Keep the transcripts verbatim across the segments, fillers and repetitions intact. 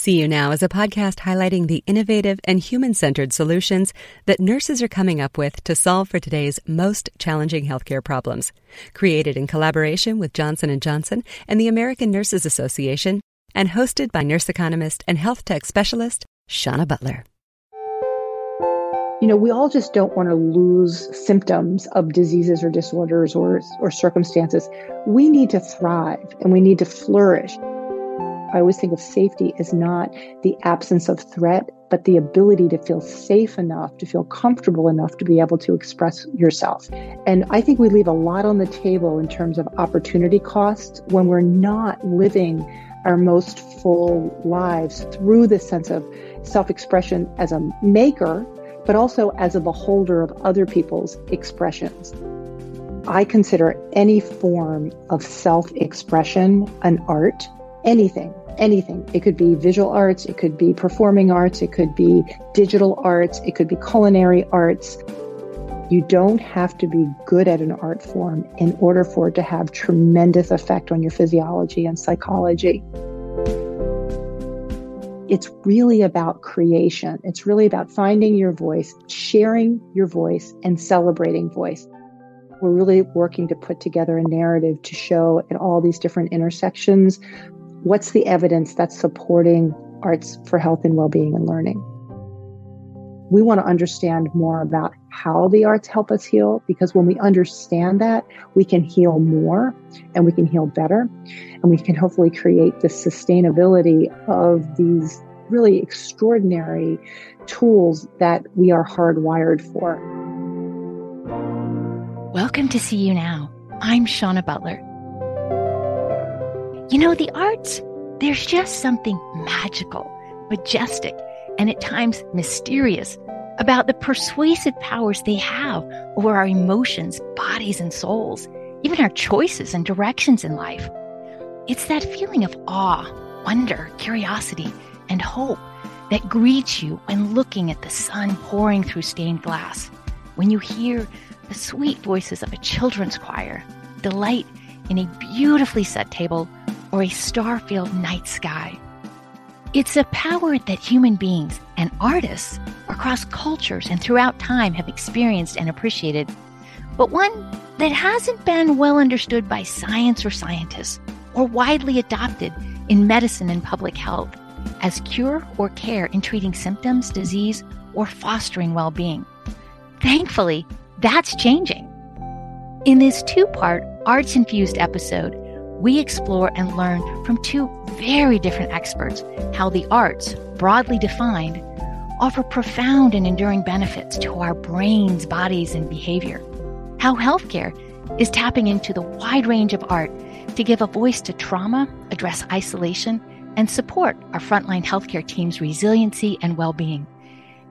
See You Now is a podcast highlighting the innovative and human-centered solutions that nurses are coming up with to solve for today's most challenging healthcare problems. Created in collaboration with Johnson and Johnson and the American Nurses Association, and hosted by nurse economist and health tech specialist Shawna Butler. You know, we all just don't want to lose symptoms of diseases or disorders or, or circumstances. We need to thrive and we need to flourish. I always think of safety as not the absence of threat, but the ability to feel safe enough, to feel comfortable enough to be able to express yourself. And I think we leave a lot on the table in terms of opportunity costs when we're not living our most full lives through this sense of self-expression as a maker, but also as a beholder of other people's expressions. I consider any form of self-expression an art. Anything, anything. It could be visual arts, it could be performing arts, it could be digital arts, it could be culinary arts. You don't have to be good at an art form in order for it to have tremendous effect on your physiology and psychology. It's really about creation. It's really about finding your voice, sharing your voice, and celebrating voice. We're really working to put together a narrative to show at all these different intersections what's the evidence that's supporting arts for health and well-being and learning? We want to understand more about how the arts help us heal, because when we understand that, we can heal more and we can heal better. And we can hopefully create the sustainability of these really extraordinary tools that we are hardwired for. Welcome to See You Now. I'm Shawna Butler. You know, the arts, there's just something magical, majestic, and at times mysterious about the persuasive powers they have over our emotions, bodies, and souls, even our choices and directions in life. It's that feeling of awe, wonder, curiosity, and hope that greets you when looking at the sun pouring through stained glass, when you hear the sweet voices of a children's choir, delight in a beautifully set table, or a star-filled night sky. It's a power that human beings and artists across cultures and throughout time have experienced and appreciated, but one that hasn't been well understood by science or scientists, or widely adopted in medicine and public health as cure or care in treating symptoms, disease, or fostering well-being. Thankfully, that's changing. In this two-part arts-infused episode, we explore and learn from two very different experts how the arts, broadly defined, offer profound and enduring benefits to our brains, bodies, and behavior. How healthcare is tapping into the wide range of art to give a voice to trauma, address isolation, and support our frontline healthcare team's resiliency and well-being.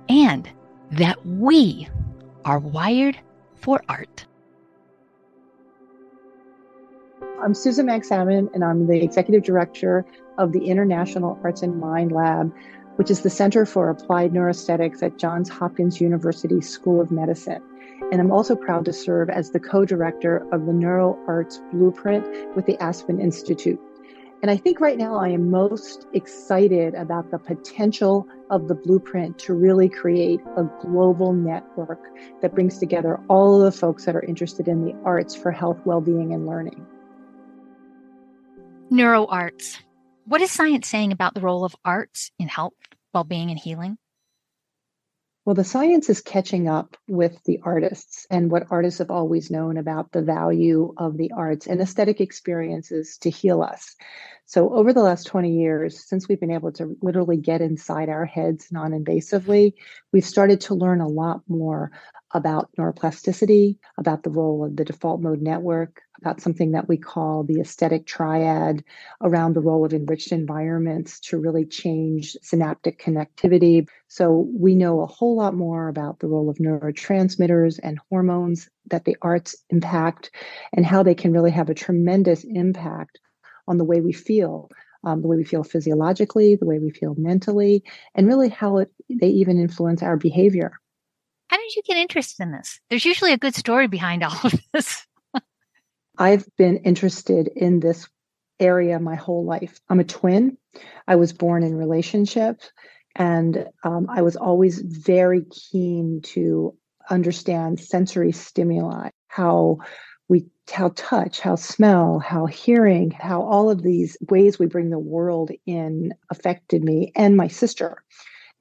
And that we are wired for art. I'm Susan Magsamen, and I'm the Executive Director of the International Arts and Mind Lab, which is the Center for Applied Neuroaesthetics at Johns Hopkins University School of Medicine. And I'm also proud to serve as the co-director of the NeuroArts Blueprint with the Aspen Institute. And I think right now I am most excited about the potential of the blueprint to really create a global network that brings together all of the folks that are interested in the arts for health, well-being, and learning. NeuroArts. What is science saying about the role of arts in health, well-being, and healing? Well, the science is catching up with the artists and what artists have always known about the value of the arts and aesthetic experiences to heal us. So over the last twenty years, since we've been able to literally get inside our heads non-invasively, we've started to learn a lot more about neuroplasticity, about the role of the default mode network, about something that we call the aesthetic triad, around the role of enriched environments to really change synaptic connectivity. So we know a whole lot more about the role of neurotransmitters and hormones that the arts impact and how they can really have a tremendous impact on the way we feel, um, the way we feel physiologically, the way we feel mentally, and really how it, they even influence our behavior. How did you get interested in this? There's usually a good story behind all of this. I've been interested in this area my whole life. I'm a twin. I was born in relationships, and um, I was always very keen to understand sensory stimuli, how we, how touch, how smell, how hearing, how all of these ways we bring the world in affected me and my sister.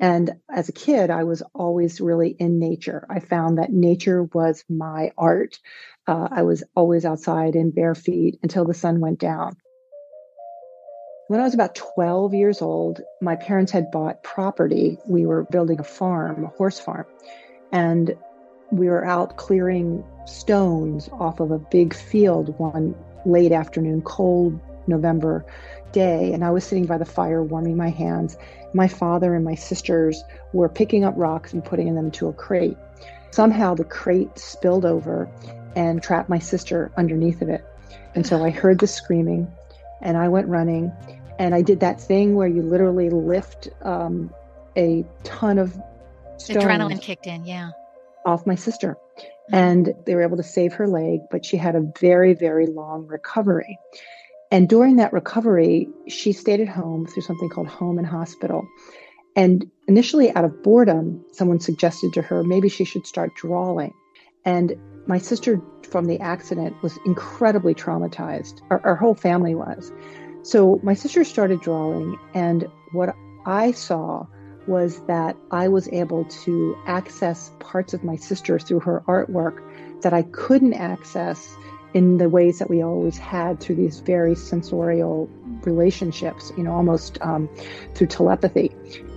And as a kid, I was always really in nature. I found that nature was my art. Uh, I was always outside in bare feet until the sun went down. When I was about twelve years old, my parents had bought property. We were building a farm, a horse farm, and we were out clearing stones off of a big field one late afternoon, cold November day, and I was sitting by the fire warming my hands. My father and my sisters were picking up rocks and putting them into a crate. Somehow the crate spilled over and trapped my sister underneath of it. And so I heard the screaming and I went running, and I did that thing where you literally lift um, a ton of stones. Adrenaline kicked in, yeah. Off my sister. And they were able to save her leg, but she had a very, very long recovery. And during that recovery, she stayed at home through something called home and hospital. And initially out of boredom, someone suggested to her, maybe she should start drawing. And my sister from the accident was incredibly traumatized. Our, our whole family was. So my sister started drawing. And what I saw was that I was able to access parts of my sister through her artwork that I couldn't access in the ways that we always had through these very sensorial relationships, you know, almost um, through telepathy.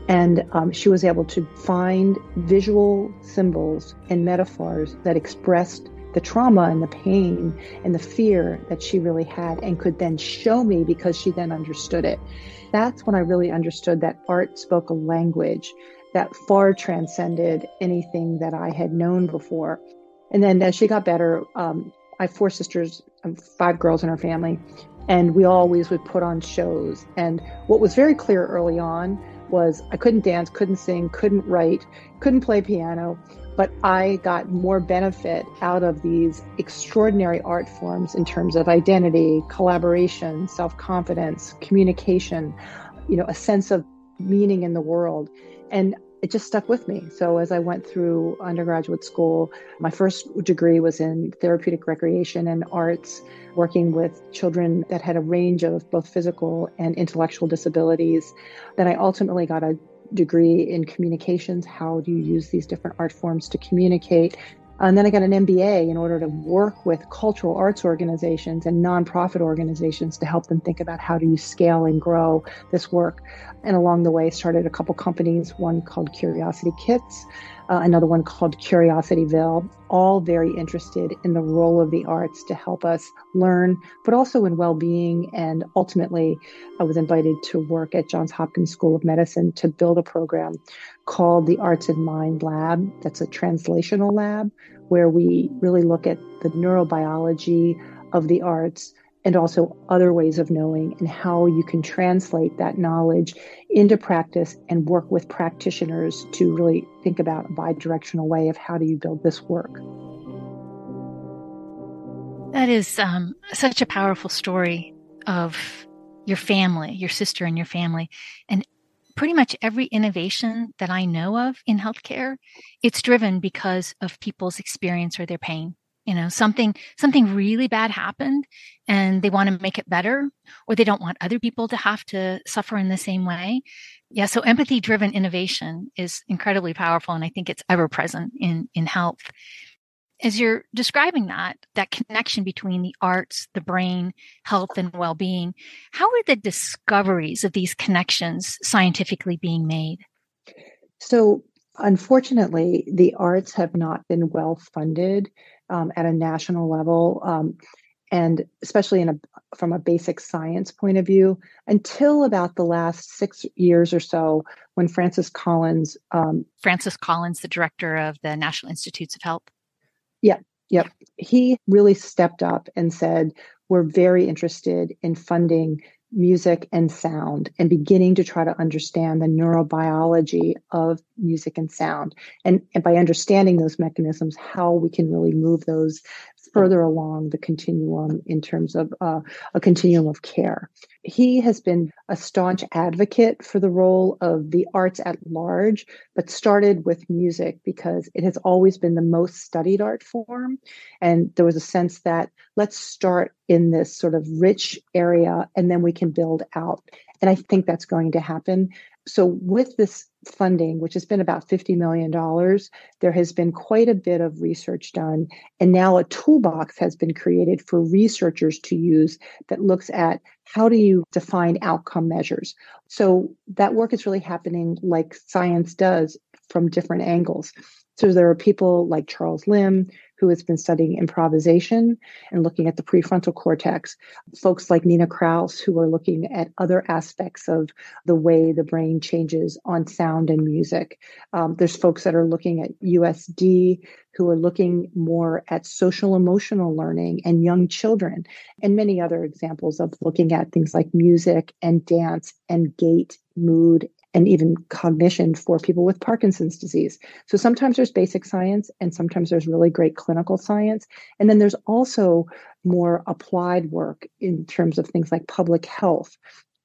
And um, she was able to find visual symbols and metaphors that expressed the trauma and the pain and the fear that she really had, and could then show me because she then understood it. That's when I really understood that art spoke a language that far transcended anything that I had known before. And then as she got better, um, I have four sisters, five girls in our family, and we always would put on shows. And what was very clear early on was I couldn't dance, couldn't sing, couldn't write, couldn't play piano, but I got more benefit out of these extraordinary art forms in terms of identity, collaboration, self-confidence, communication, you know, a sense of meaning in the world. And it just stuck with me. So as I went through undergraduate school, my first degree was in therapeutic recreation and arts, working with children that had a range of both physical and intellectual disabilities. Then I ultimately got a degree in communications. How do you use these different art forms to communicate? And then I got an M B A in order to work with cultural arts organizations and nonprofit organizations to help them think about how do you scale and grow this work. And along the way, started a couple companies, one called Curiosity Kits, uh, another one called Curiosityville, all very interested in the role of the arts to help us learn, but also in well-being. And ultimately, I was invited to work at Johns Hopkins School of Medicine to build a program called the Arts and Mind Lab. That's a translational lab where we really look at the neurobiology of the arts and also other ways of knowing and how you can translate that knowledge into practice and work with practitioners to really think about a bi-directional way of how do you build this work. That is um, such a powerful story of your family, your sister and your family. And pretty much every innovation that I know of in healthcare, it's driven because of people's experience or their pain. You know, something something really bad happened and they want to make it better, or they don't want other people to have to suffer in the same way. Yeah, so empathy-driven innovation is incredibly powerful, and I think it's ever-present in, in health. As you're describing that, that connection between the arts, the brain, health, and well-being, how are the discoveries of these connections scientifically being made? So, unfortunately, the arts have not been well-funded um, at a national level, um, and especially in a, from a basic science point of view, until about the last six years or so, when Francis Collins... Um, Francis Collins, the director of the National Institutes of Health. Yeah, yeah. He really stepped up and said, we're very interested in funding music and sound and beginning to try to understand the neurobiology of music and sound. And, and by understanding those mechanisms, how we can really move those further along the continuum in terms of uh, a continuum of care. He has been a staunch advocate for the role of the arts at large, but started with music because it has always been the most studied art form. And there was a sense that let's start in this sort of rich area and then we can build out. And I think that's going to happen. So with this funding, which has been about fifty million dollars, there has been quite a bit of research done. And now a toolbox has been created for researchers to use that looks at how do you define outcome measures. So that work is really happening like science does from different angles. So there are people like Charles Lim, who has been studying improvisation and looking at the prefrontal cortex, folks like Nina Kraus, who are looking at other aspects of the way the brain changes on sound and music. Um, there's folks that are looking at U S D, who are looking more at social emotional learning and young children, and many other examples of looking at things like music and dance and gait, mood, and even cognition for people with Parkinson's disease. So sometimes there's basic science and sometimes there's really great clinical science. And then there's also more applied work in terms of things like public health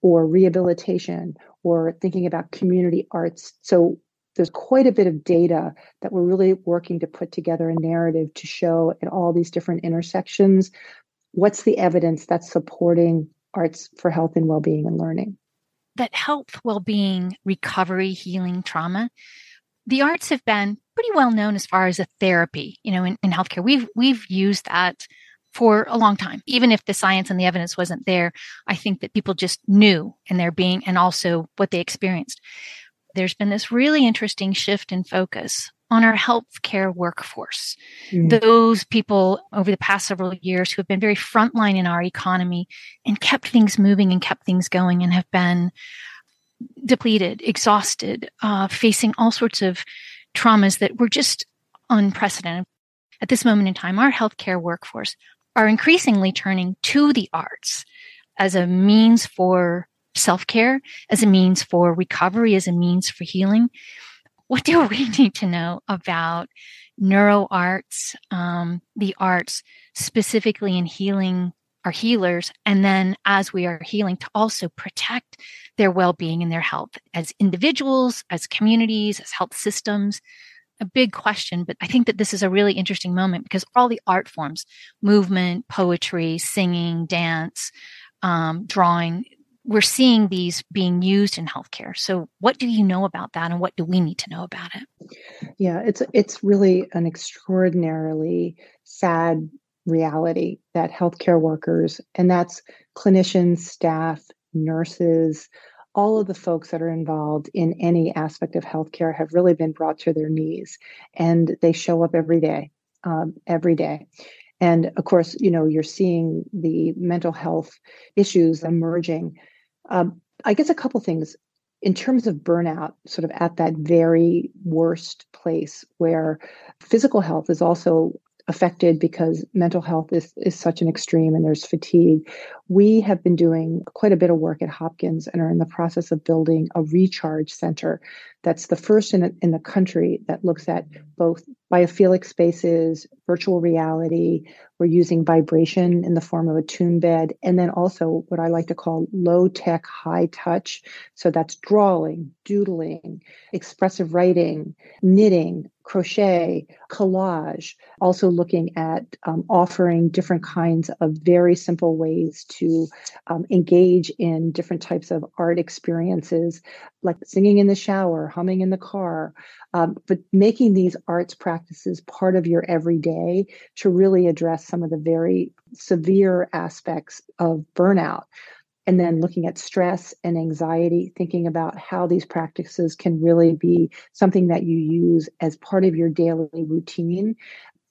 or rehabilitation or thinking about community arts. So there's quite a bit of data that we're really working to put together a narrative to show at all these different intersections, what's the evidence that's supporting arts for health and well-being and learning. That health, well-being, recovery, healing, trauma, the arts have been pretty well known as far as a therapy, you know, in, in healthcare. We've we've used that for a long time. Even if the science and the evidence wasn't there, I think that people just knew in their being and also what they experienced. There's been this really interesting shift in focus on our healthcare workforce. Mm-hmm. Those people over the past several years who have been very frontline in our economy and kept things moving and kept things going and have been depleted, exhausted, uh, facing all sorts of traumas that were just unprecedented. At this moment in time, our healthcare workforce are increasingly turning to the arts as a means for self-care, as a means for recovery, as a means for healing. What do we need to know about neuroarts, um, the arts specifically in healing our healers, and then as we are healing to also protect their well-being and their health as individuals, as communities, as health systems? A big question, but I think that this is a really interesting moment because all the art forms, movement, poetry, singing, dance, um, drawing, we're seeing these being used in healthcare. So what do you know about that and what do we need to know about it? Yeah, it's it's really an extraordinarily sad reality that healthcare workers, and that's clinicians, staff, nurses, all of the folks that are involved in any aspect of healthcare have really been brought to their knees, and they show up every day, um, every day. And of course, you know, you're seeing the mental health issues emerging. Um, I guess a couple things in terms of burnout, sort of at that very worst place where physical health is also affected because mental health is, is such an extreme and there's fatigue. We have been doing quite a bit of work at Hopkins and are in the process of building a recharge center that's the first in the, in the country that looks at both biophilic spaces, virtual reality. We're using vibration in the form of a tune bed, and then also what I like to call low-tech, high-touch. So that's drawing, doodling, expressive writing, knitting, crochet, collage, also looking at um, offering different kinds of very simple ways to um, engage in different types of art experiences, like singing in the shower, humming in the car, um, but making these arts practices part of your everyday to really address some of the very severe aspects of burnout. And then looking at stress and anxiety, thinking about how these practices can really be something that you use as part of your daily routine.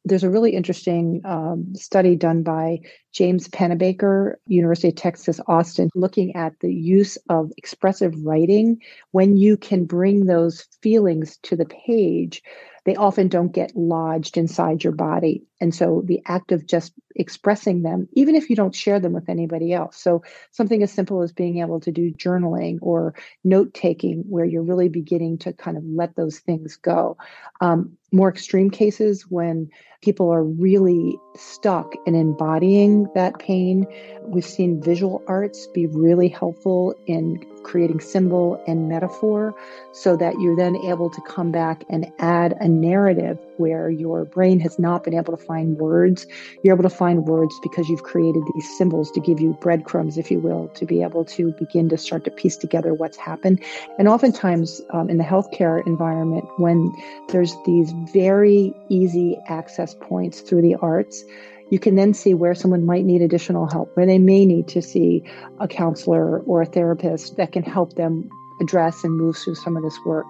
There's a really interesting um, study done by James Pennebaker, University of Texas, Austin, looking at the use of expressive writing. When you can bring those feelings to the page, they often don't get lodged inside your body. And so the act of just expressing them, even if you don't share them with anybody else. So something as simple as being able to do journaling or note-taking, where you're really beginning to kind of let those things go. Um, more extreme cases when people are really stuck in embodying that pain. We've seen visual arts be really helpful in creating symbol and metaphor so that you're then able to come back and add a narrative where your brain has not been able to find words. You're able to find words because you've created these symbols to give you breadcrumbs, if you will, to be able to begin to start to piece together what's happened. And oftentimes um, in the healthcare environment, when there's these very easy access points through the arts, you can then see where someone might need additional help, where they may need to see a counselor or a therapist that can help them address and move through some of this work.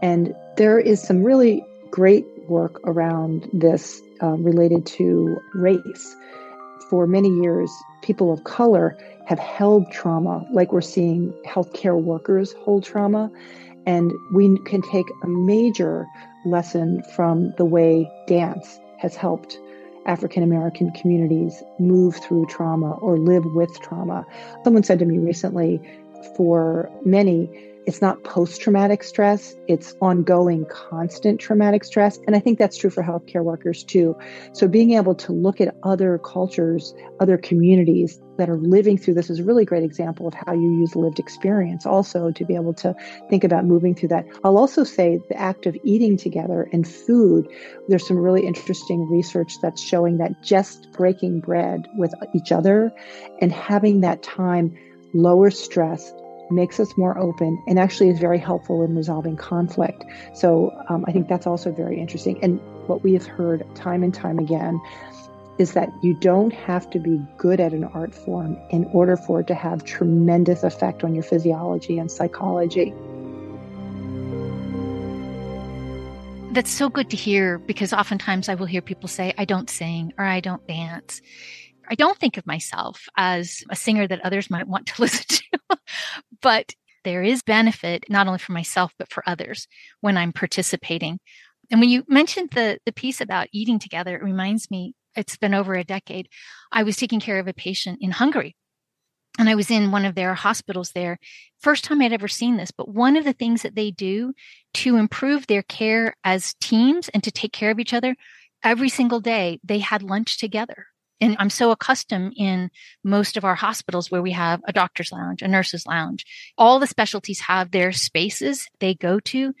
And there is some really great work around this uh, related to race. For many years, people of color have held trauma, like we're seeing healthcare workers hold trauma. And we can take a major lesson from the way dance has helped African-American communities move through trauma or live with trauma. Someone said to me recently, for many, it's not post-traumatic stress, it's ongoing, constant traumatic stress. And I think that's true for healthcare workers too. So being able to look at other cultures, other communities that are living through this is a really great example of how you use lived experience also to be able to think about moving through that. I'll also say the act of eating together and food, there's some really interesting research that's showing that just breaking bread with each other and having that time lowers stress, makes us more open, and actually is very helpful in resolving conflict. So um, I think that's also very interesting. And what we have heard time and time again is that you don't have to be good at an art form in order for it to have tremendous effect on your physiology and psychology. That's so good to hear, because oftentimes I will hear people say, I don't sing or I don't dance. I don't think of myself as a singer that others might want to listen to, but there is benefit not only for myself, but for others when I'm participating. And when you mentioned the, the piece about eating together, it reminds me, it's been over a decade. I was taking care of a patient in Hungary, and I was in one of their hospitals there. First time I'd ever seen this, but one of the things that they do to improve their care as teams and to take care of each other, every single day they had lunch together. And I'm so accustomed in most of our hospitals where we have a doctor's lounge, a nurse's lounge. All the specialties have their spaces they go to.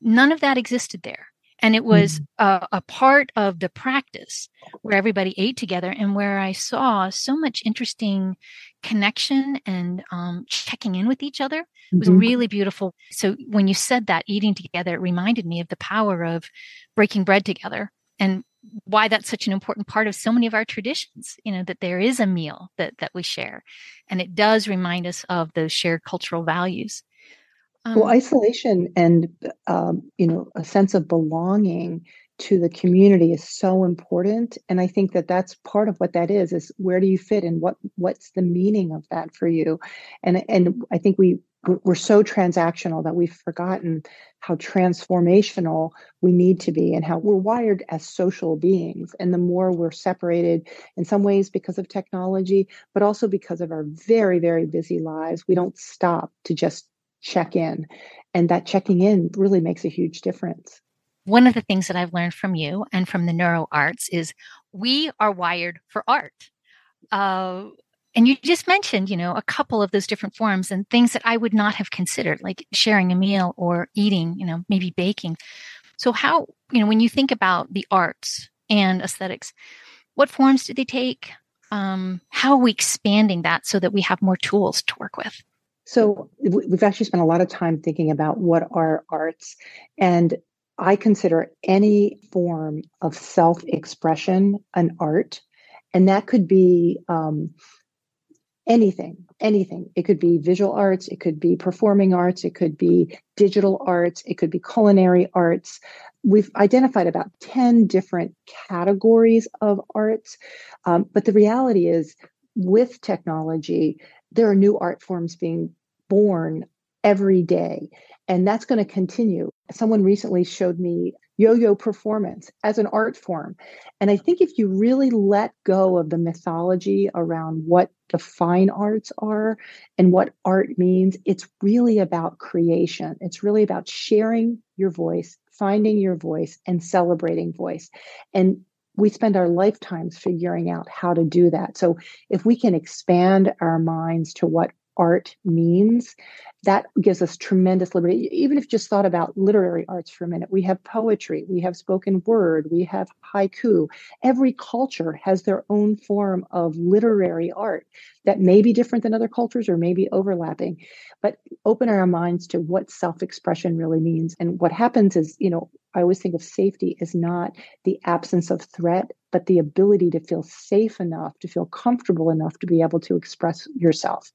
None of that existed there. And it was mm-hmm. a, a part of the practice where everybody ate together and where I saw so much interesting connection and um, checking in with each other. It was mm-hmm. really beautiful. So when you said that, eating together, it reminded me of the power of breaking bread together and why that's such an important part of so many of our traditions, you know, that there is a meal that that we share. And it does remind us of those shared cultural values. Um, well, isolation and, um, you know, a sense of belonging to the community is so important. And I think that that's part of what that is, is where do you fit and what what's the meaning of that for you? And and I think we we're so transactional that we've forgotten how transformational we need to be and how we're wired as social beings. And the more we're separated in some ways because of technology, but also because of our very, very busy lives, we don't stop to just check in. And that checking in really makes a huge difference. One of the things that I've learned from you and from the NeuroArts is we are wired for art. Uh, And you just mentioned, you know, a couple of those different forms and things that I would not have considered, like sharing a meal or eating, you know, maybe baking. So how, you know, when you think about the arts and aesthetics, what forms do they take? Um, how are we expanding that so that we have more tools to work with? So we've actually spent a lot of time thinking about what are arts, and I consider any form of self-expression an art, and that could be um Anything, anything. It could be visual arts, it could be performing arts, it could be digital arts, it could be culinary arts. We've identified about ten different categories of arts. Um, but the reality is, with technology, there are new art forms being born every day. And that's going to continue. Someone recently showed me yo-yo performance as an art form. And I think if you really let go of the mythology around what the fine arts are and what art means, it's really about creation. It's really about sharing your voice, finding your voice, and celebrating voice. And we spend our lifetimes figuring out how to do that. So if we can expand our minds to what art means, that gives us tremendous liberty. Even if you just thought about literary arts for a minute, we have poetry, we have spoken word, we have haiku. Every culture has their own form of literary art that may be different than other cultures or may be overlapping, but open our minds to what self-expression really means. And what happens is, you know, I always think of safety as not the absence of threat, but the ability to feel safe enough, to feel comfortable enough to be able to express yourself.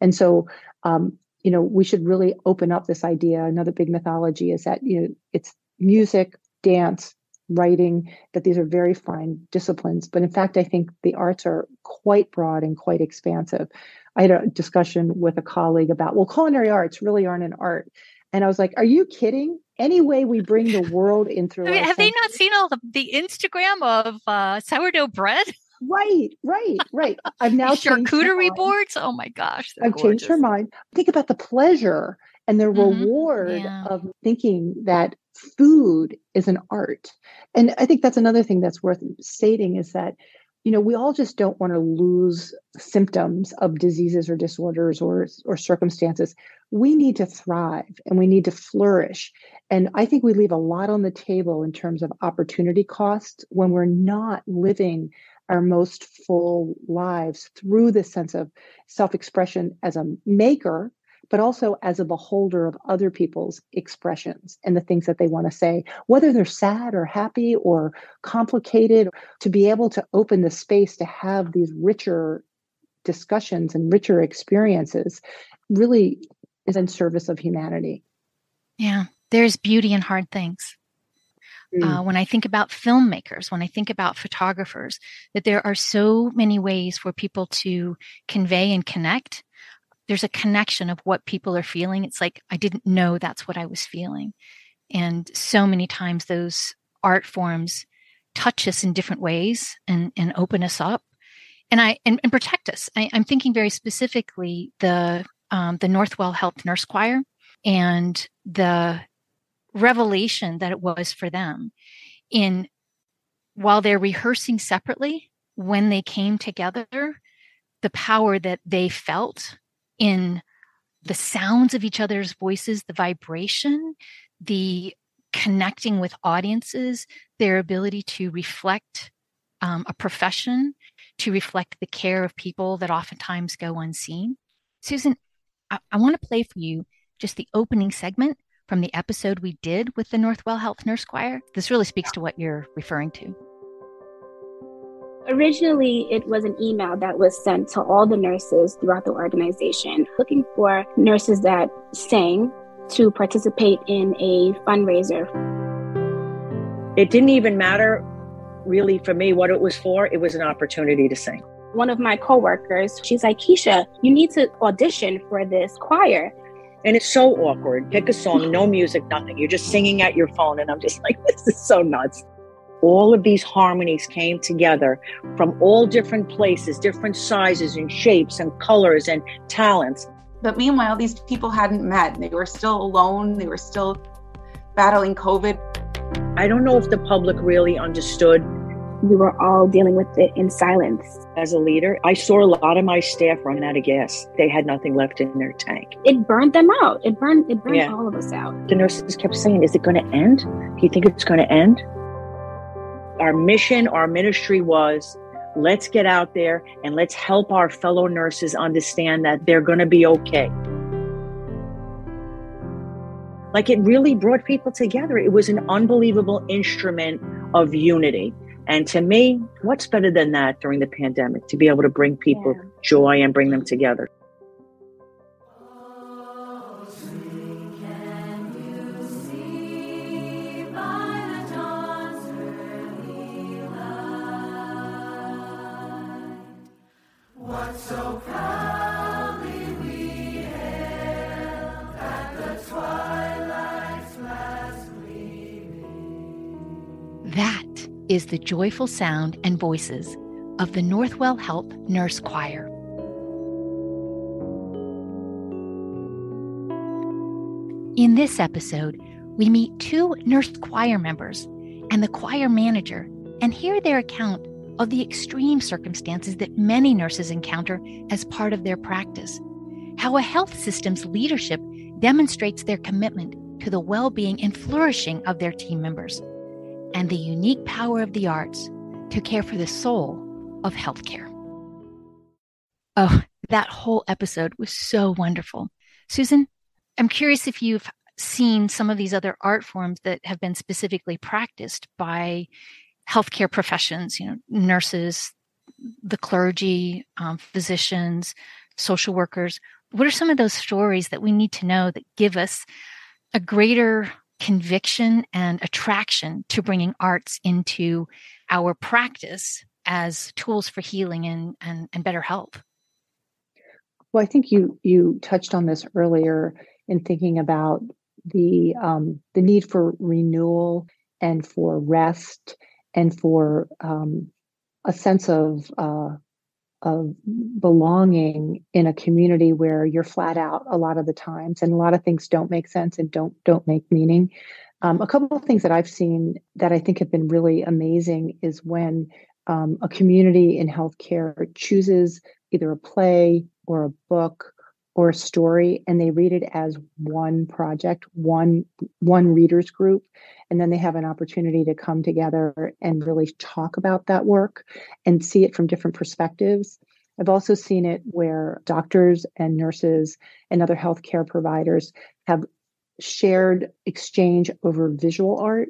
And so, um, you know, we should really open up this idea. Another big mythology is that, you know, it's music, dance, writing, that these are very fine disciplines. But in fact, I think the arts are quite broad and quite expansive. I had a discussion with a colleague about, well, culinary arts really aren't an art. And I was like, are you kidding? Any way we bring the world in through. I mean, have senses. They not seen all the, the Instagram of uh, sourdough bread? Right, right, right. I've now charcuterie boards. Oh my gosh, I've gorgeous. changed her mind. Think about the pleasure and the mm-hmm. reward yeah. of thinking that food is an art. And I think that's another thing that's worth stating is that, you know, we all just don't want to lose symptoms of diseases or disorders or or circumstances. We need to thrive and we need to flourish. And I think we leave a lot on the table in terms of opportunity costs when we're not living our most full lives through this sense of self-expression as a maker, but also as a beholder of other people's expressions and the things that they want to say, whether they're sad or happy or complicated, to be able to open the space to have these richer discussions and richer experiences really is in service of humanity. Yeah, there's beauty in hard things. Uh, when I think about filmmakers, when I think about photographers, that there are so many ways for people to convey and connect. There's a connection of what people are feeling. It's like, I didn't know that's what I was feeling. And so many times those art forms touch us in different ways and, and open us up and I and, and protect us. I, I'm thinking very specifically the um, the Northwell Health Nurse Choir and the revelation that it was for them in while they're rehearsing separately, when they came together, the power that they felt in the sounds of each other's voices, the vibration, the connecting with audiences, their ability to reflect um, a profession, to reflect the care of people that oftentimes go unseen. Susan, I, I want to play for you just the opening segment from the episode we did with the Northwell Health Nurse Choir. This really speaks to what you're referring to. Originally, it was an email that was sent to all the nurses throughout the organization, looking for nurses that sang to participate in a fundraiser. It didn't even matter really for me what it was for. It was an opportunity to sing. One of my coworkers, she's like, Keisha, you need to audition for this choir. And it's so awkward. Pick a song, no music, nothing. You're just singing at your phone. And I'm just like, this is so nuts. All of these harmonies came together from all different places, different sizes and shapes and colors and talents. But meanwhile, these people hadn't met. They were still alone. They were still battling COVID. I don't know if the public really understood. We were all dealing with it in silence. As a leader, I saw a lot of my staff run out of gas. They had nothing left in their tank. It burned them out. It burned It burned yeah. all of us out. The nurses kept saying, is it going to end? Do you think it's going to end? Our mission, our ministry was, let's get out there and let's help our fellow nurses understand that they're going to be okay. Like, it really brought people together. It was an unbelievable instrument of unity. And to me, what's better than that during the pandemic, to be able to bring people yeah. joy and bring them together? Is the joyful sound and voices of the Northwell Health Nurse Choir. In this episode, we meet two nurse choir members and the choir manager and hear their account of the extreme circumstances that many nurses encounter as part of their practice, how a health system's leadership demonstrates their commitment to the well-being and flourishing of their team members, and the unique power of the arts to care for the soul of healthcare. Oh, that whole episode was so wonderful. Susan, I'm curious if you've seen some of these other art forms that have been specifically practiced by healthcare professions, you know, nurses, the clergy, um, physicians, social workers. What are some of those stories that we need to know that give us a greater conviction and attraction to bringing arts into our practice as tools for healing and, and, and better health? Well, I think you you touched on this earlier in thinking about the um, the need for renewal and for rest and for um, a sense of uh, of belonging in a community where you're flat out a lot of the times and a lot of things don't make sense and don't don't make meaning. Um, a couple of things that I've seen that I think have been really amazing is when um, a community in healthcare chooses either a play or a book or a story, and they read it as one project, one one readers group, and then they have an opportunity to come together and really talk about that work and see it from different perspectives. I've also seen it where doctors and nurses and other healthcare providers have shared exchange over visual art,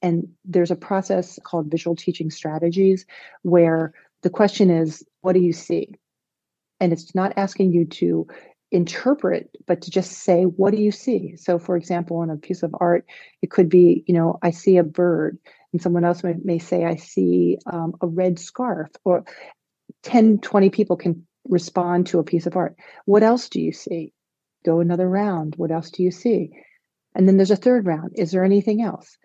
and there's a process called visual teaching strategies where the question is, what do you see? And it's not asking you to interpret, but to just say, what do you see? So for example, in a piece of art, it could be, you know, I see a bird, and someone else may, may say, I see um, a red scarf, or ten, twenty people can respond to a piece of art. What else do you see? Go another round. What else do you see? And then there's a third round. Is there anything else?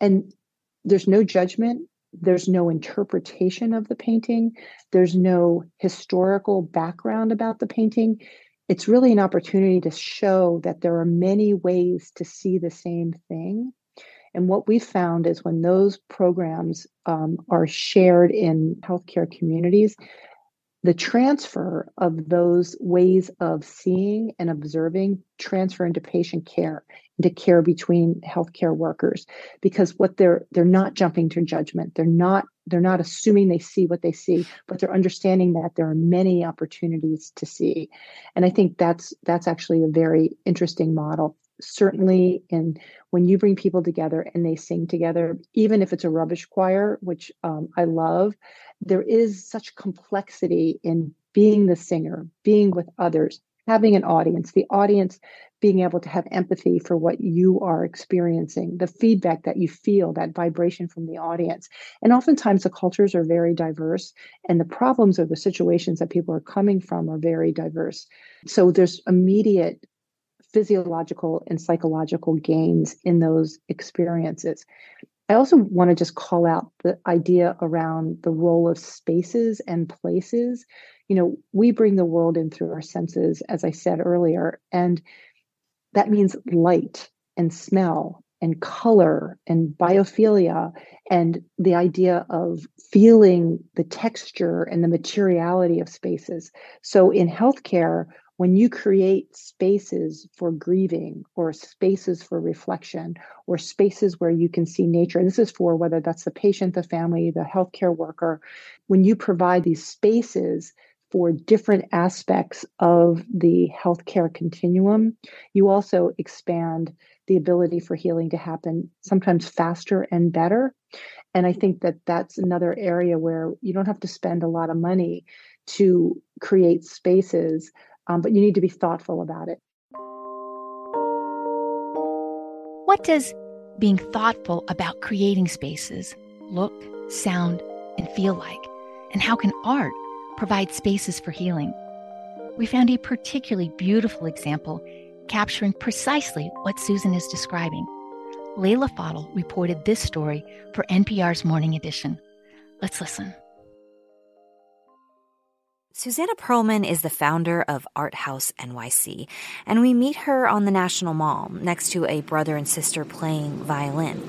And there's no judgment. There's no interpretation of the painting. There's no historical background about the painting. It's really an opportunity to show that there are many ways to see the same thing. And what we found is when those programs um, are shared in healthcare communities, the transfer of those ways of seeing and observing transfer into patient care, into care between healthcare workers, because what they're they're not jumping to judgment. They're not they're not assuming they see what they see, but they're understanding that there are many opportunities to see. And I think that's that's actually a very interesting model. Certainly, in when you bring people together and they sing together, even if it's a rubbish choir, which um, I love, there is such complexity in being the singer, being with others, having an audience, the audience being able to have empathy for what you are experiencing, the feedback that you feel, that vibration from the audience. And oftentimes the cultures are very diverse, and the problems or the situations that people are coming from are very diverse. So there's immediate physiological and psychological gains in those experiences. I also want to just call out the idea around the role of spaces and places. You know, we bring the world in through our senses, as I said earlier, and that means light and smell and color and biophilia and the idea of feeling the texture and the materiality of spaces. So in healthcare, when you create spaces for grieving or spaces for reflection or spaces where you can see nature, and this is for whether that's the patient, the family, the healthcare worker, when you provide these spaces for different aspects of the healthcare continuum, you also expand the ability for healing to happen sometimes faster and better. And I think that that's another area where you don't have to spend a lot of money to create spaces. Um, but you need to be thoughtful about it. What does being thoughtful about creating spaces look, sound, and feel like? And how can art provide spaces for healing? We found a particularly beautiful example capturing precisely what Susan is describing. Leila Fadel reported this story for N P R's Morning Edition. Let's listen. Susanna Pearlman is the founder of Art House N Y C, and we meet her on the National Mall next to a brother and sister playing violin.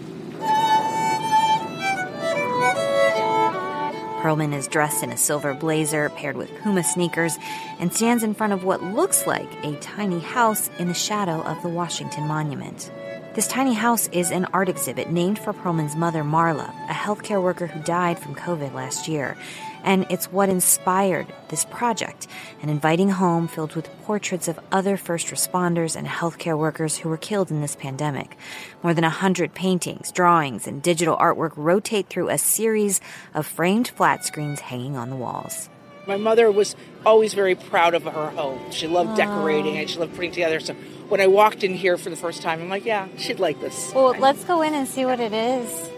Pearlman is dressed in a silver blazer paired with Puma sneakers and stands in front of what looks like a tiny house in the shadow of the Washington Monument. This tiny house is an art exhibit named for Pearlman's mother, Marla, a healthcare worker who died from COVID last year. And it's what inspired this project, an inviting home filled with portraits of other first responders and healthcare workers who were killed in this pandemic. More than one hundred paintings, drawings, and digital artwork rotate through a series of framed flat screens hanging on the walls. My mother was always very proud of her home. She loved Aww. decorating and she loved putting together stuff. When I walked in here for the first time, I'm like, yeah, she'd like this. Well, let's go in and see what it is.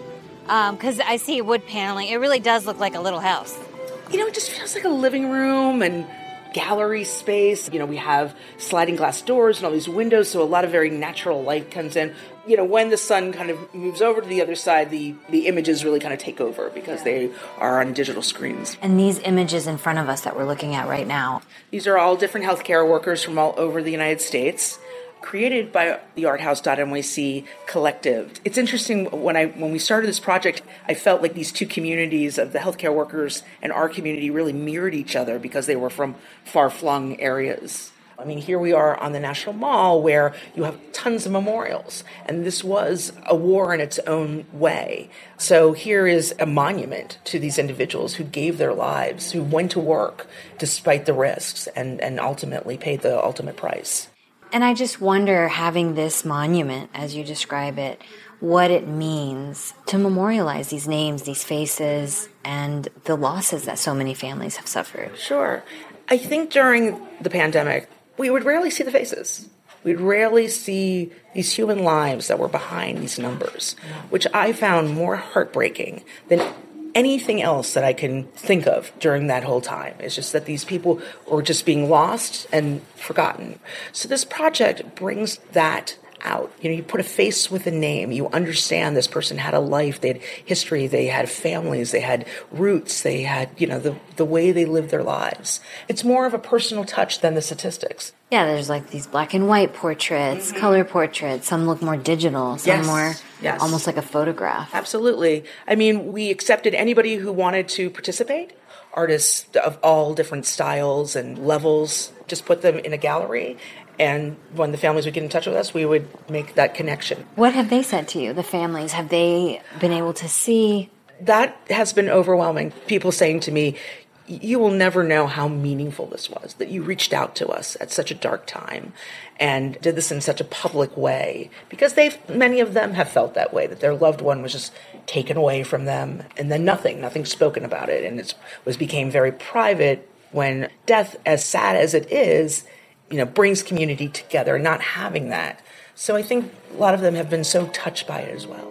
Because um, I see wood paneling. It really does look like a little house. You know, it just feels like a living room and gallery space. You know, we have sliding glass doors and all these windows, so a lot of very natural light comes in. You know, when the sun kind of moves over to the other side, the, the images really kind of take over because yeah. they are on digital screens. And these images in front of us that we're looking at right now? These are all different healthcare workers from all over the United States, created by the Art House N Y C collective. It's interesting, when I when we started this project, I felt like these two communities of the healthcare workers and our community really mirrored each other because they were from far-flung areas. I mean, here we are on the National Mall where you have tons of memorials, and this was a war in its own way. So here is a monument to these individuals who gave their lives, who went to work despite the risks and, and ultimately paid the ultimate price. And I just wonder, having this monument, as you describe it, what it means to memorialize these names, these faces, and the losses that so many families have suffered. Sure. I think during the pandemic, we would rarely see the faces. We'd rarely see these human lives that were behind these numbers, which I found more heartbreaking than anything else that I can think of during that whole time. It's just that these people were just being lost and forgotten. So this project brings that out. You know, you put a face with a name. You understand this person had a life. They had history. They had families. They had roots. They had, you know, the, the way they lived their lives. It's more of a personal touch than the statistics. Yeah, there's like these black and white portraits, mm-hmm. color portraits. Some look more digital, some yes. more yes. almost like a photograph. Absolutely. I mean, we accepted anybody who wanted to participate. Artists of all different styles and levels, just put them in a gallery. And when the families would get in touch with us, we would make that connection. What have they said to you, the families? Have they been able to see? That has been overwhelming. People saying to me, you will never know how meaningful this was, that you reached out to us at such a dark time and did this in such a public way. Because they've, many of them have felt that way, that their loved one was just taken away from them and then nothing, nothing spoken about it. And it was became very private when death, as sad as it is, you know, brings community together, not having that. So I think a lot of them have been so touched by it as well.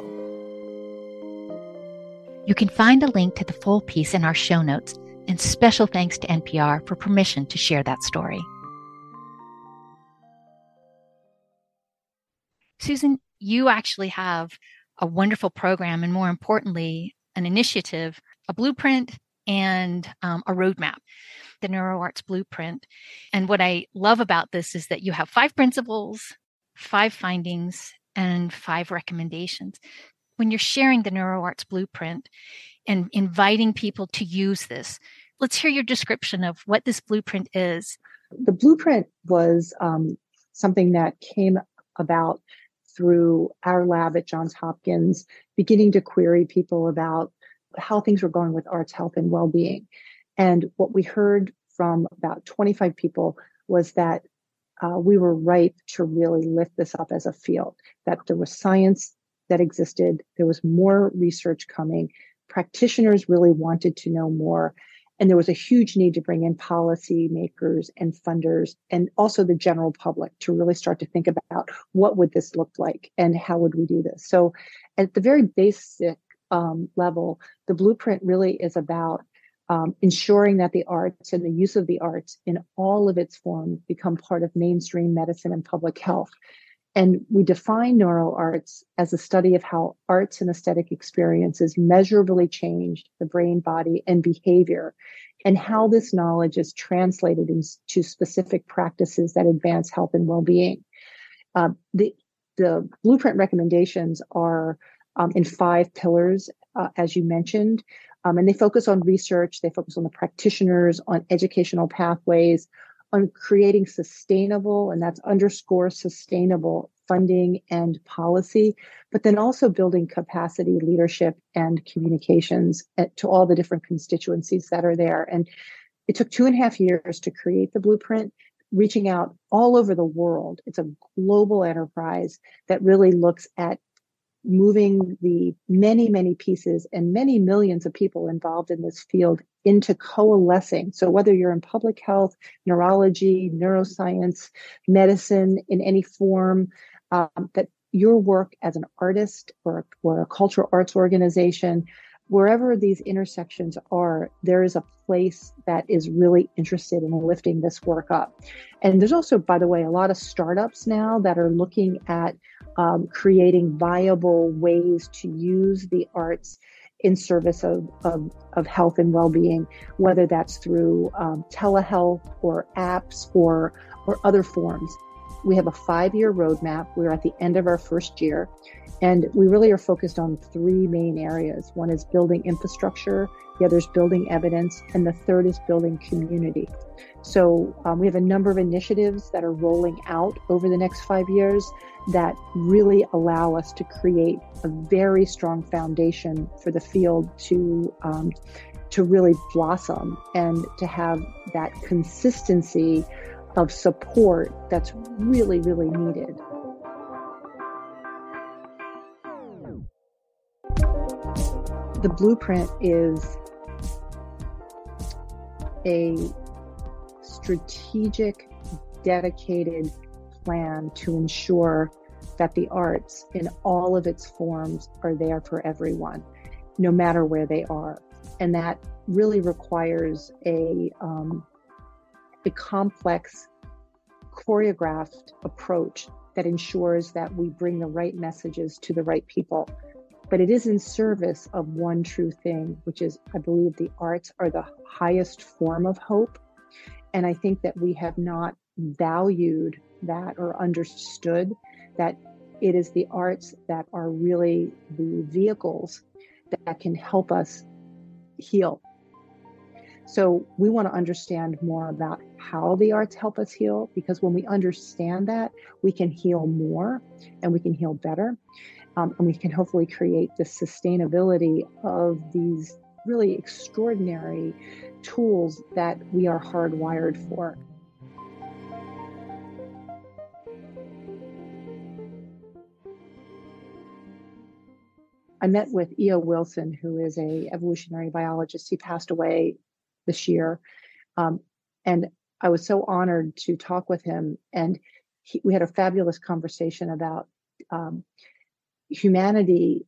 You can find a link to the full piece in our show notes, and special thanks to N P R for permission to share that story. Susan, you actually have a wonderful program and, more importantly, an initiative, a blueprint, and um, a roadmap, the NeuroArts Blueprint. And what I love about this is that you have five principles, five findings, and five recommendations. When you're sharing the NeuroArts Blueprint and inviting people to use this, let's hear your description of what this blueprint is. The blueprint was um, something that came about through our lab at Johns Hopkins, beginning to query people about how things were going with arts, health, and well-being. And what we heard from about twenty-five people was that uh, we were ripe to really lift this up as a field, that there was science that existed, there was more research coming, practitioners really wanted to know more, and there was a huge need to bring in policy makers and funders and also the general public to really start to think about what would this look like and how would we do this. So at the very basic Um, level, the blueprint really is about um, ensuring that the arts and the use of the arts in all of its forms become part of mainstream medicine and public health. And we define neuroarts as a study of how arts and aesthetic experiences measurably change the brain, body, and behavior, and how this knowledge is translated into specific practices that advance health and well-being. Uh, the, the blueprint recommendations are Um, in five pillars, uh, as you mentioned. Um, and they focus on research, they focus on the practitioners, on educational pathways, on creating sustainable, and that's underscore sustainable funding and policy, but then also building capacity, leadership, and communications at, to all the different constituencies that are there. And it took two and a half years to create the blueprint, reaching out all over the world. It's a global enterprise that really looks at moving the many, many pieces and many millions of people involved in this field into coalescing. So whether you're in public health, neurology, neuroscience, medicine in any form, um, that your work as an artist or, or a cultural arts organization, wherever these intersections are, there is a place that is really interested in lifting this work up. And there's also, by the way, a lot of startups now that are looking at um, creating viable ways to use the arts in service of, of, of health and well-being, whether that's through um, telehealth or apps or, or other forms. We have a five-year roadmap. We're at the end of our first year, and we really are focused on three main areas. One is building infrastructure, the other is building evidence, and the third is building community. So um, we have a number of initiatives that are rolling out over the next five years that really allow us to create a very strong foundation for the field to um, to really blossom and to have that consistency of support that's really, really needed. The blueprint is a strategic, dedicated plan to ensure that the arts in all of its forms are there for everyone, no matter where they are. And that really requires a um, a complex, choreographed approach that ensures that we bring the right messages to the right people. But it is in service of one true thing, which is, I believe the arts are the highest form of hope. And I think that we have not valued that or understood that it is the arts that are really the vehicles that can help us heal. So we want to understand more about how the arts help us heal, because when we understand that, we can heal more and we can heal better. Um, and we can hopefully create the sustainability of these really extraordinary tools that we are hardwired for. I met with E O Wilson, who is an evolutionary biologist. He passed away this year. Um, and I was so honored to talk with him. And he, we had a fabulous conversation about um, humanity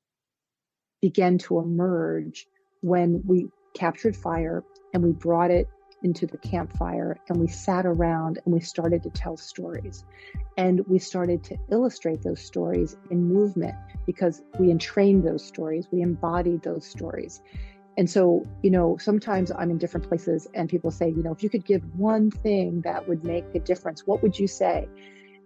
began to emerge when we captured fire and we brought it into the campfire and we sat around and we started to tell stories, and we started to illustrate those stories in movement because we entrained those stories, we embodied those stories. And so, you know, sometimes I'm in different places and people say, you know, if you could give one thing that would make a difference, what would you say?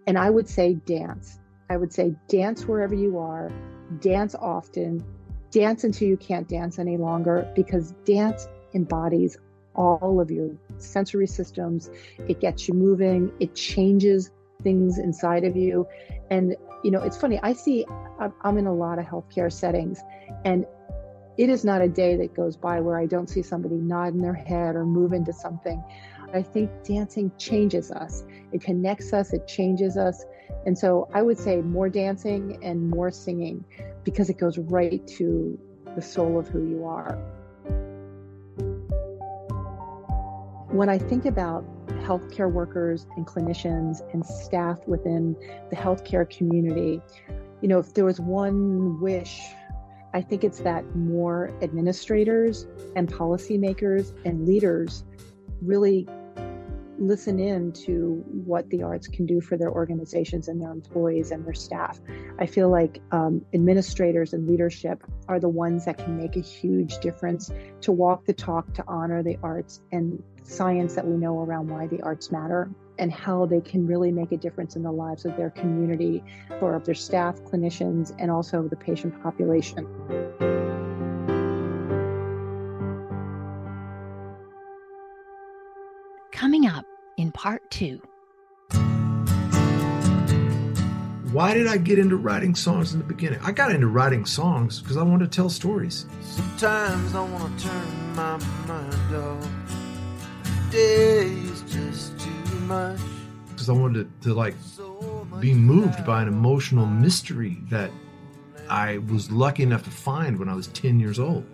And I would say dance. I would say dance wherever you are, dance often, dance until you can't dance any longer, because dance embodies all of your sensory systems. It gets you moving. It changes things inside of you. And, you know, it's funny. I see I'm in a lot of healthcare settings, and it is not a day that goes by where I don't see somebody nodding their head or move into something. I think dancing changes us. It connects us. It changes us. And so I would say more dancing and more singing, because it goes right to the soul of who you are. When I think about healthcare workers and clinicians and staff within the healthcare community, you know, if there was one wish, I think it's that more administrators and policymakers and leaders really listen in to what the arts can do for their organizations and their employees and their staff. I feel like um, administrators and leadership are the ones that can make a huge difference, to walk the talk, to honor the arts and science that we know around why the arts matter and how they can really make a difference in the lives of their community, or of their staff, clinicians, and also the patient population. part two. Why did I get into writing songs in the beginning? I got into writing songs because I wanted to tell stories. Sometimes I want to turn my mind off. Days just too much. Because I wanted to, to like be moved by an emotional mystery that I was lucky enough to find when I was ten years old.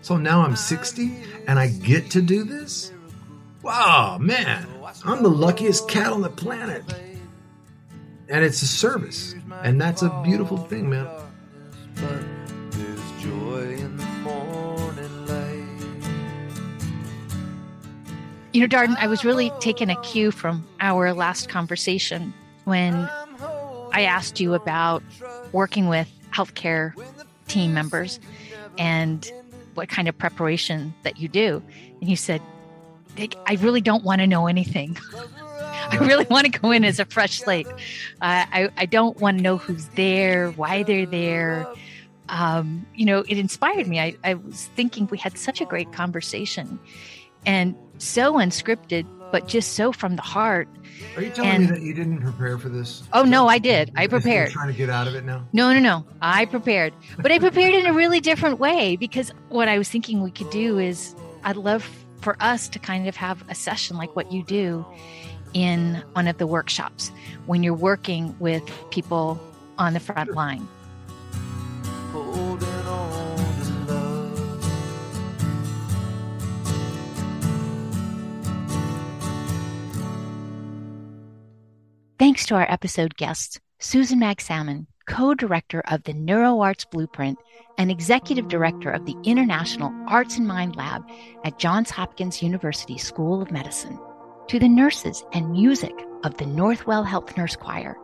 So now I'm sixty and I get to do this? Wow, man, I'm the luckiest cat on the planet. And it's a service. And that's a beautiful thing, man. But there's joy in the morning light. You know, Darden, I was really taking a cue from our last conversation when I asked you about working with healthcare team members and what kind of preparation that you do. And you said, I really don't want to know anything. I really want to go in as a fresh slate. Uh, I, I don't want to know who's there, why they're there. Um, you know, it inspired me. I, I was thinking we had such a great conversation and so unscripted, but just so from the heart. Are you telling and, me that you didn't prepare for this? Oh, no, I did. I prepared. You're trying to get out of it now? No, no, no. I prepared. But I prepared in a really different way, because what I was thinking we could do is I'd love for us to kind of have a session like what you do in one of the workshops when you're working with people on the front line. Holding on to love. Thanks to our episode guests, Susan Magsamen, co-director of the NeuroArts Blueprint and executive director of the International Arts and Mind Lab at Johns Hopkins University School of Medicine, to the nurses and music of the Northwell Health Nurse Choir.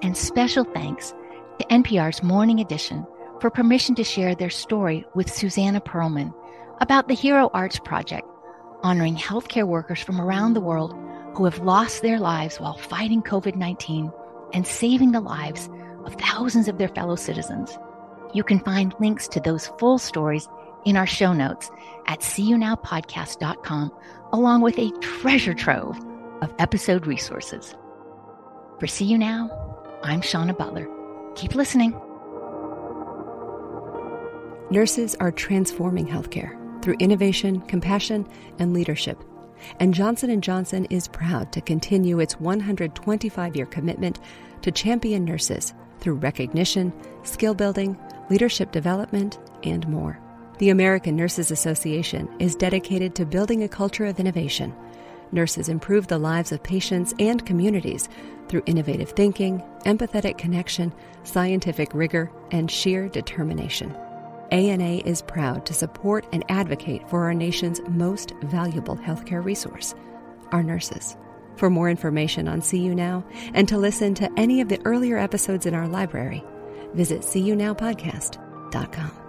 And special thanks to N P R's Morning Edition for permission to share their story with Susanna Pearlman about the Hero Arts Project, honoring healthcare workers from around the world who have lost their lives while fighting covid nineteen and saving the lives of thousands of their fellow citizens. You can find links to those full stories in our show notes at see you now podcast dot com, along with a treasure trove of episode resources. For See You Now, I'm Shawna Butler. Keep listening. Nurses are transforming healthcare through innovation, compassion, and leadership. And Johnson and Johnson is proud to continue its one hundred twenty-five year commitment to champion nurses through recognition, skill building, leadership development, and more. The American Nurses Association is dedicated to building a culture of innovation. Nurses improve the lives of patients and communities through innovative thinking, empathetic connection, scientific rigor, and sheer determination. A N A is proud to support and advocate for our nation's most valuable healthcare resource, our nurses. For more information on See You Now and to listen to any of the earlier episodes in our library, visit see you now podcast dot com.